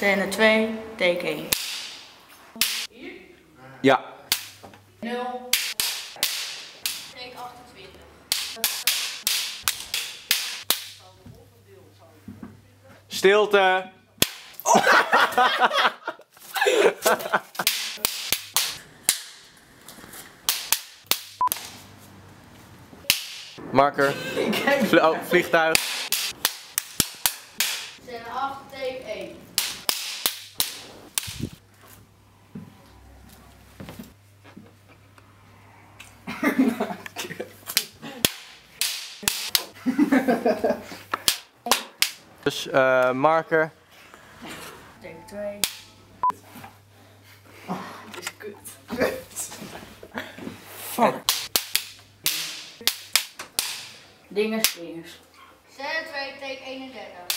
Scène 2, take 1. Ja. 0. Take 28. Stilte. Oh. Marker. Vliegtuig. Scène 8, take 1. Dus marker. Take 2. Oh, dit is kut. Fuck. Dinges. Scène 2, take 31.